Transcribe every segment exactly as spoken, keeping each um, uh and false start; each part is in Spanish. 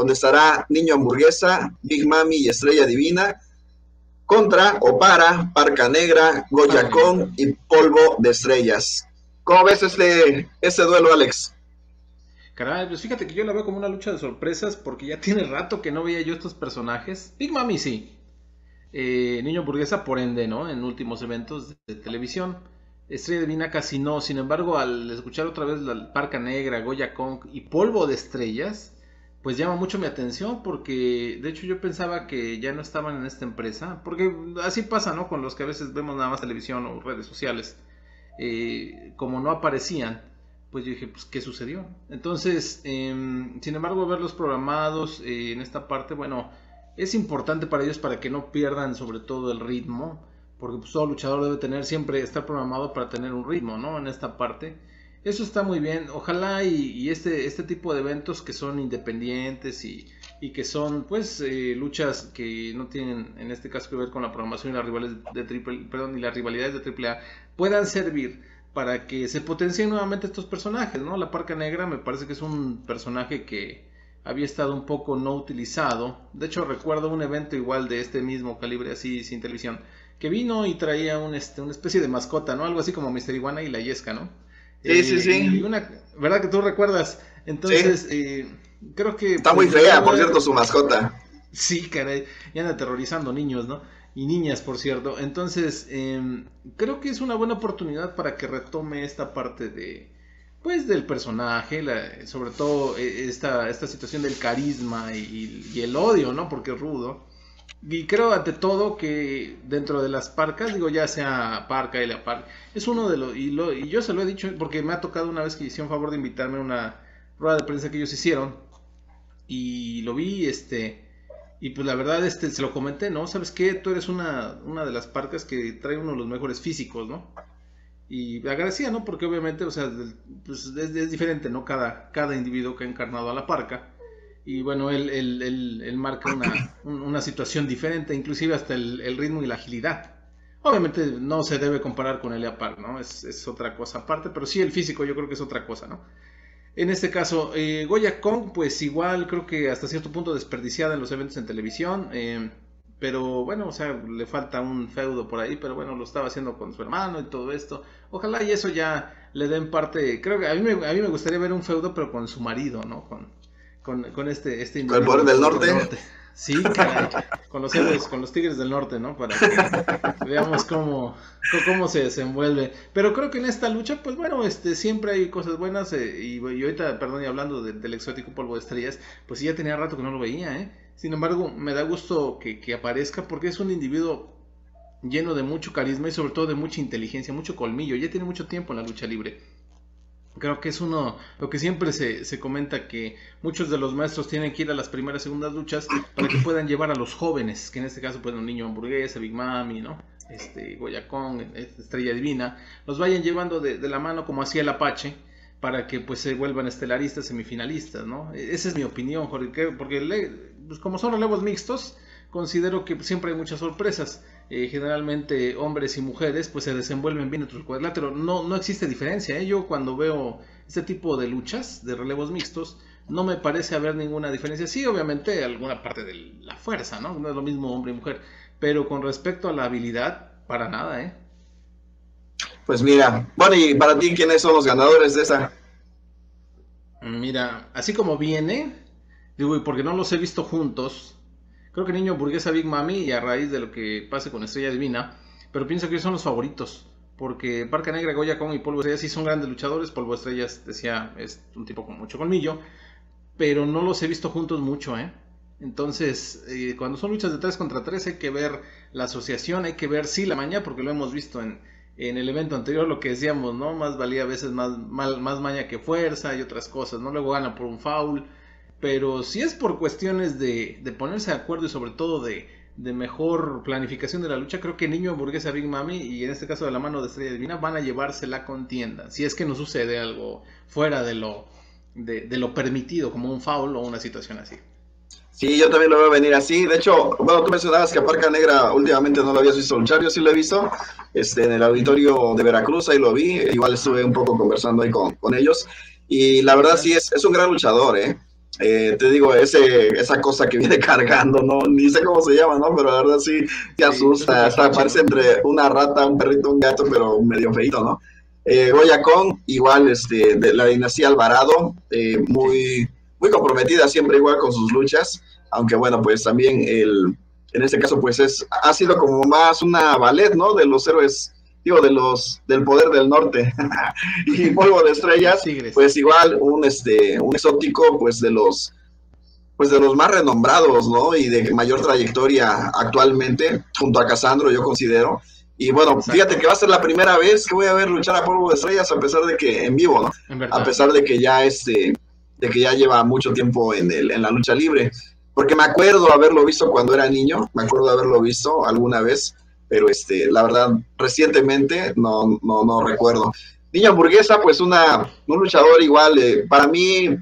donde estará Niño Hamburguesa, Big Mami y Estrella Divina, contra o para Parca Negra, Goya Kong y Polvo de Estrellas. ¿Cómo ves este, este duelo, Alex? Caray, pues fíjate que yo la veo como una lucha de sorpresas, porque ya tiene rato que no veía yo estos personajes. Big Mami sí, eh, Niño Hamburguesa por ende, ¿no? En últimos eventos de, de televisión. Estrella Divina casi no, sin embargo al escuchar otra vez la Parca Negra, Goya Kong y Polvo de Estrellas, pues llama mucho mi atención, porque de hecho yo pensaba que ya no estaban en esta empresa, porque así pasa, ¿no? Con los que a veces vemos nada más televisión o redes sociales, eh, como no aparecían, pues yo dije, pues ¿qué sucedió? Entonces, eh, sin embargo, verlos programados eh, en esta parte, bueno, es importante para ellos para que no pierdan sobre todo el ritmo, porque pues, todo luchador debe tener siempre, estar programado para tener un ritmo, ¿no? En esta parte, eso está muy bien, ojalá y, y este, este tipo de eventos que son independientes y, y que son, pues, eh, luchas que no tienen, en este caso, que ver con la programación y las rivales de triple, perdón, y las rivalidades de triple A, puedan servir para que se potencien nuevamente estos personajes, ¿no? La Parca Negra me parece que es un personaje que había estado un poco no utilizado. De hecho, recuerdo un evento igual de este mismo calibre, así, sin televisión, que vino y traía un, este, una especie de mascota, ¿no? Algo así como Mister Iguana y la Yesca, ¿no? Sí, eh, sí, sí. Y una, ¿verdad que tú recuerdas? Entonces, sí. eh, creo que... Está pues, muy fea, era... por cierto, su mascota. Sí, caray. Y anda aterrorizando niños, ¿no? Y niñas, por cierto. Entonces, eh, creo que es una buena oportunidad para que retome esta parte de... Pues del personaje, la, sobre todo esta, esta situación del carisma y, y el odio, ¿no? Porque es rudo. Y creo ante todo que dentro de las parcas, digo ya sea Parca y la Parca, es uno de los, y, lo, y yo se lo he dicho porque me ha tocado una vez que hicieron favor de invitarme a una rueda de prensa que ellos hicieron, y lo vi, este, y pues la verdad este se lo comenté, ¿no? ¿Sabes qué? Tú eres una, una de las parcas que trae uno de los mejores físicos, ¿no? Y agradecía, ¿no? Porque obviamente, o sea, pues es, es diferente, ¿no? Cada, cada individuo que ha encarnado a la Parca. Y bueno, él, él, él, él marca una, una situación diferente, inclusive hasta el, el ritmo y la agilidad. Obviamente no se debe comparar con Elia Park, ¿no? Es, es otra cosa aparte, pero sí el físico yo creo que es otra cosa, ¿no? En este caso, eh, Goya Kong, pues igual creo que hasta cierto punto desperdiciada en los eventos en televisión. Eh, pero bueno, o sea, le falta un feudo por ahí, pero bueno, lo estaba haciendo con su hermano y todo esto. Ojalá y eso ya le den parte, creo que a mí me, a mí me gustaría ver un feudo, pero con su marido, ¿no? Con... Con, con este, este ¿Con el poder del norte? del norte. Sí, caray, con los héroes, con los tigres del norte, ¿no? Para que veamos cómo, cómo se desenvuelve. Pero creo que en esta lucha, pues bueno, este siempre hay cosas buenas. Eh, y, y ahorita, perdón, y hablando de, del exótico Polvo de Estrellas, pues sí, ya tenía rato que no lo veía, ¿eh? Sin embargo, me da gusto que, que aparezca, porque es un individuo lleno de mucho carisma y sobre todo de mucha inteligencia, mucho colmillo. Ya tiene mucho tiempo en la lucha libre. Creo que es uno, lo que siempre se, se comenta, que muchos de los maestros tienen que ir a las primeras, segundas luchas para que puedan llevar a los jóvenes, que en este caso pues un Niño Hamburguesa, Big Mami, ¿no? Este, Goya Kong, Estrella Divina, los vayan llevando de, de la mano como hacía el Apache, para que pues se vuelvan estelaristas, semifinalistas, ¿no? Esa es mi opinión, Jorge, porque le, pues, como son relevos mixtos, considero que siempre hay muchas sorpresas. Eh, generalmente hombres y mujeres pues se desenvuelven bien en el cuadrilátero, no, no existe diferencia, ¿eh? Yo cuando veo este tipo de luchas de relevos mixtos no me parece haber ninguna diferencia, sí obviamente alguna parte de la fuerza, ¿no? No es lo mismo hombre y mujer, pero con respecto a la habilidad, para nada, ¿eh? Pues mira, bueno, y para ti, ¿quiénes son los ganadores de esa? Mira, así como viene, digo, y porque no los he visto juntos, creo que Niño Hamburguesa, Big Mami, y a raíz de lo que pase con Estrella Divina, pero pienso que ellos son los favoritos, porque Parca Negra, Goya Kong y Polvo Estrellas sí son grandes luchadores. Polvo Estrellas, decía, es un tipo con mucho colmillo, pero no los he visto juntos mucho, ¿eh? Entonces, eh, cuando son luchas de tres contra tres hay que ver la asociación, hay que ver, sí, la maña, porque lo hemos visto en, en el evento anterior, lo que decíamos, ¿no? Más valía a veces más, mal, más maña que fuerza y otras cosas, ¿no? Luego gana por un foul. Pero si es por cuestiones de, de ponerse de acuerdo y sobre todo de, de mejor planificación de la lucha, creo que Niño Hamburguesa, Big Mami y en este caso de la mano de Estrella Divina van a llevarse la contienda. Si es que no sucede algo fuera de lo, de, de lo permitido, como un foul o una situación así. Sí, yo también lo veo venir así. De hecho, bueno, tú mencionabas que a Parca Negra últimamente no lo habías visto luchar. Yo sí lo he visto este, en el auditorio de Veracruz, ahí lo vi. Igual estuve un poco conversando ahí con, con ellos. Y la verdad sí, es, es un gran luchador, ¿eh? eh, te digo, ese, esa cosa que viene cargando, no, ni sé cómo se llama, ¿no? Pero la verdad sí, te asusta, hasta parece entre una rata, un perrito, un gato, pero medio feito, ¿no? Eh, Goya Kong, igual, este, de la dinastía Alvarado, eh, muy, muy comprometida siempre igual con sus luchas, aunque bueno, pues también el... En este caso, pues, es, ha sido como más una ballet, ¿no? De los héroes, digo, de los, del poder del norte. Y Polvo de Estrellas, pues, igual, un, este, un exótico, pues, de los, pues, de los más renombrados, ¿no? Y de mayor trayectoria actualmente, junto a Cassandro, yo considero. Y, bueno, exacto, fíjate que va a ser la primera vez que voy a ver luchar a Polvo de Estrellas, a pesar de que, en vivo, ¿no? En verdad. A pesar de que ya, este, de que ya lleva mucho tiempo en, el, en la lucha libre. Porque me acuerdo haberlo visto cuando era niño, me acuerdo haberlo visto alguna vez, pero este, la verdad, recientemente no, no, no recuerdo. Niño Hamburguesa, pues una, un luchador igual, eh, para mí,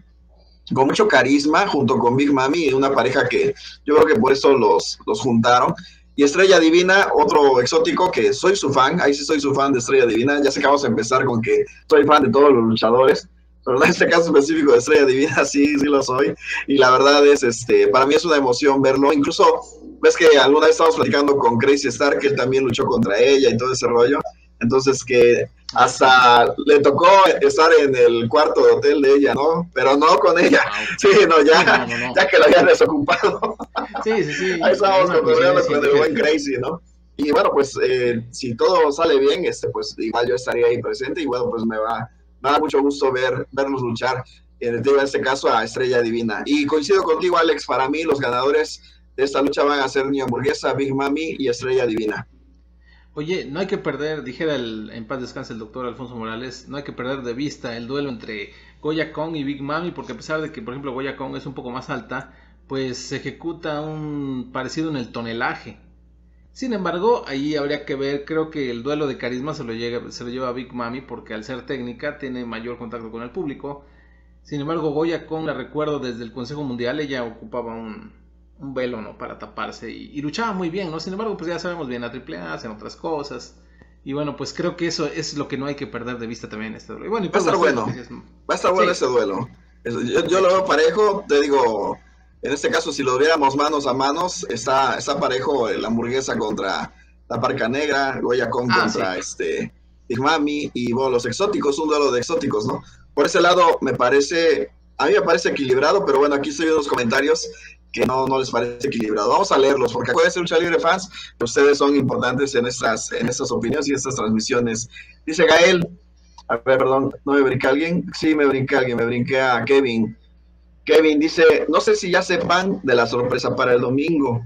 con mucho carisma, junto con Big Mami, una pareja que yo creo que por eso los, los juntaron. Y Estrella Divina, otro exótico que soy su fan, ahí sí soy su fan de Estrella Divina, ya sé que vamos a empezar con que soy fan de todos los luchadores. Pero en este caso específico de Estrella Divina, sí, sí lo soy. Y la verdad es, este, para mí es una emoción verlo. Incluso, ves que alguna vez estábamos platicando con Crazy Star, que él también luchó contra ella y todo ese rollo. Entonces, que hasta le tocó estar en el cuarto de hotel de ella, ¿no? Pero no con ella. Sí, no, ya, ya que la habían desocupado. Sí, sí, sí. Ahí estábamos cotorreando con el buen Crazy, ¿no? Y bueno, pues, eh, si todo sale bien, este, pues igual yo estaría ahí presente y bueno, pues me va... Me da mucho gusto ver, verlos luchar, en este caso a Estrella Divina. Y coincido contigo, Alex, para mí los ganadores de esta lucha van a ser Niño Hamburguesa, Big Mami y Estrella Divina. Oye, no hay que perder, dijera el, en paz descanse el doctor Alfonso Morales, no hay que perder de vista el duelo entre Goya Kong y Big Mami, porque a pesar de que, por ejemplo, Goya Kong es un poco más alta, pues se ejecuta un parecido en el tonelaje. Sin embargo, ahí habría que ver, creo que el duelo de carisma se lo, llega, se lo lleva a Big Mami, porque al ser técnica tiene mayor contacto con el público. Sin embargo, Goya Kong, la recuerdo desde el Consejo Mundial, ella ocupaba un, un velo, ¿no?, para taparse y, y luchaba muy bien, ¿no? Sin embargo, pues ya sabemos bien, la triple A hacen otras cosas. Y bueno, pues creo que eso es lo que no hay que perder de vista también en este duelo. Y bueno, y va a estar bueno, noticias, ¿no? Va a estar bueno, sí, ese duelo. Yo, yo lo veo parejo, te digo... En este caso, si lo viéramos manos a manos, está, está parejo la hamburguesa contra la Parca Negra, Goya Kong ah, contra sí. este, Big Mami y bueno, los exóticos, un duelo de exóticos, ¿no? Por ese lado, me parece, a mí me parece equilibrado, pero bueno, aquí estoy viendo los comentarios que no, no les parece equilibrado. Vamos a leerlos, porque acuérdense, Lucha Libre Fans, que ustedes son importantes en estas, en estas opiniones y estas transmisiones. Dice Gael, a ver, perdón, ¿no me brinca alguien? Sí, me brinca alguien, me brinqué a Kevin. Kevin dice, no sé si ya sepan de la sorpresa para el domingo.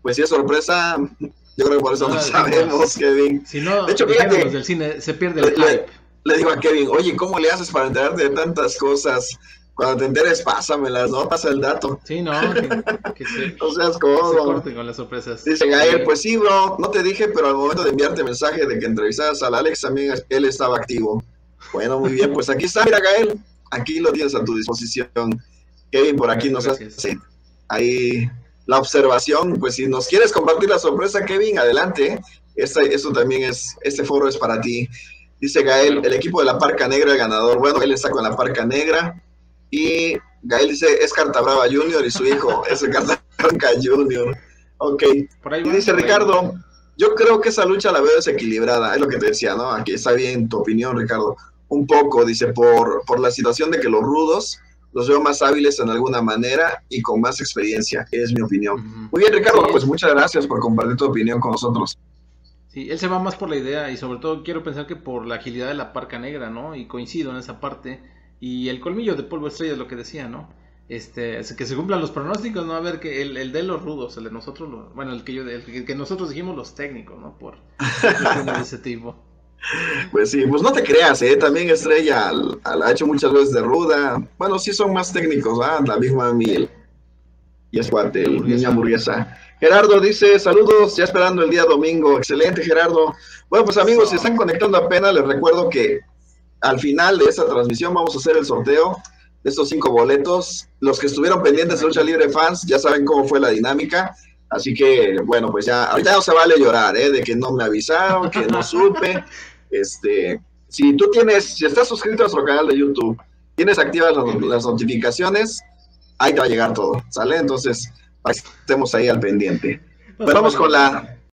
Pues si es sorpresa, yo creo que por eso no, no sabemos, no, Kevin. Si no, de hecho, fíjate, del cine se pierde el le, le, le digo a Kevin, oye, ¿cómo le haces para enterarte de tantas cosas? Cuando te enteres, pásamelas, ¿no? Pasa el dato. Sí, no, que, que se, no seas codo. Se corten con las sorpresas. Dice Gael, pues sí, bro, no te dije, pero al momento de enviarte mensaje de que entrevistaras al Alex, también él estaba activo. Bueno, muy bien, pues aquí está, mira, Gael. Aquí lo tienes a tu disposición, Kevin, por aquí nos hace ahí la observación. Pues si nos quieres compartir la sorpresa, Kevin, adelante. Este, esto también es, este foro es para ti. Dice Gael, el equipo de la Parca Negra, el ganador. Bueno, él está con la Parca Negra. Y Gael dice, es Carta Brava Junior y su hijo es el Carta Blanca Junior. Ok. Por ahí va, y dice por ahí Ricardo, yo creo que esa lucha la veo desequilibrada. Es lo que te decía, ¿no? Aquí está bien tu opinión, Ricardo. Un poco, dice, por, por la situación de que los rudos los veo más hábiles en alguna manera y con más experiencia, es mi opinión. Uh-huh. Muy bien, Ricardo, sí, pues muchas gracias por compartir tu opinión con nosotros. Sí, él se va más por la idea y sobre todo quiero pensar que por la agilidad de la Parca Negra, ¿no? Y coincido en esa parte. Y el colmillo de Polvo Estrella es lo que decía, ¿no? Este, que se cumplan los pronósticos, ¿no? A ver, que el, el de los rudos, el de nosotros, los, bueno, el que, yo, el que nosotros dijimos los técnicos, ¿no? Por ese tipo. Pues sí, pues no te creas, ¿eh? También Estrella la ha hecho muchas veces de ruda. Bueno, sí son más técnicos, ¿ah? La Big Mami y es cuate, el Niño Hamburguesa. Gerardo dice, saludos, ya esperando el día domingo. Excelente, Gerardo. Bueno, pues amigos, si están conectando apenas, les recuerdo que al final de esta transmisión vamos a hacer el sorteo de estos cinco boletos. Los que estuvieron pendientes de Lucha Libre Fans ya saben cómo fue la dinámica. Así que, bueno, pues ya, ya no se vale llorar, ¿eh? De que no me avisaron, que no supe. Este, si tú tienes, si estás suscrito a nuestro canal de YouTube, tienes activas las, las notificaciones, ahí te va a llegar todo, ¿sale? Entonces, para que estemos ahí al pendiente. Pero vamos con la